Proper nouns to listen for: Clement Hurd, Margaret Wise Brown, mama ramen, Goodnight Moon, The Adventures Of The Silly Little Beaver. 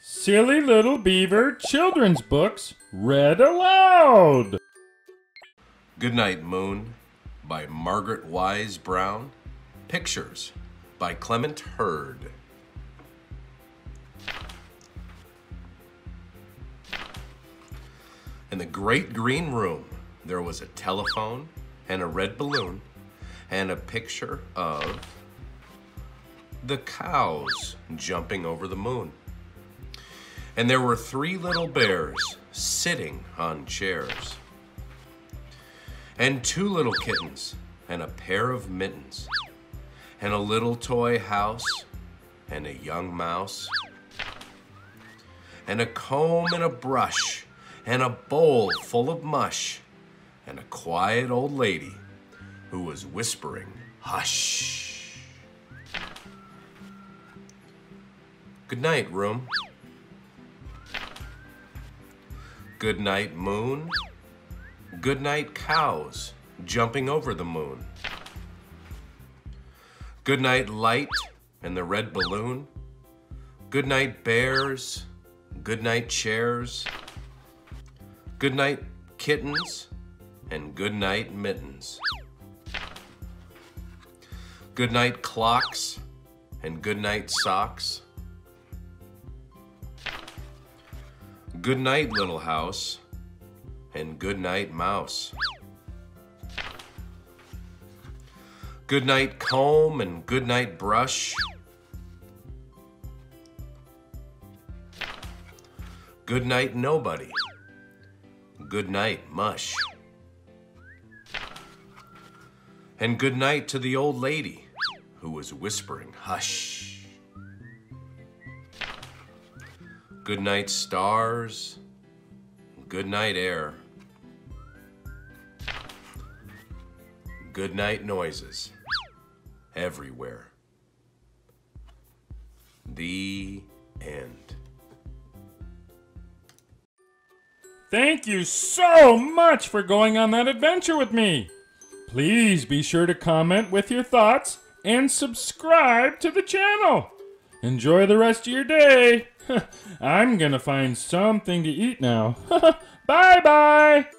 Silly Little Beaver children's books read aloud. Goodnight Moon by Margaret Wise Brown. Pictures by Clement Hurd. In the great green room, there was a telephone and a red balloon and a picture of the cows jumping over the moon. And there were three little bears sitting on chairs, and two little kittens and a pair of mittens, and a little toy house and a young mouse, and a comb and a brush and a bowl full of mush, and a quiet old lady who was whispering, "Hush." Good night, room. Good night, moon. Good night, cows jumping over the moon. Good night, light and the red balloon. Good night, bears. Good night, chairs. Good night, kittens, and good night, mittens. Good night, clocks, and good night, socks. Good night, little house, and good night, mouse. Good night, comb, and good night, brush. Good night, nobody. Good night, mush. And good night to the old lady who was whispering, "Hush." Good night, stars. Good night, air. Good night, noises everywhere. The end. Thank you so much for going on that adventure with me. Please be sure to comment with your thoughts and subscribe to the channel. Enjoy the rest of your day. I'm gonna find something to eat now. Bye-bye.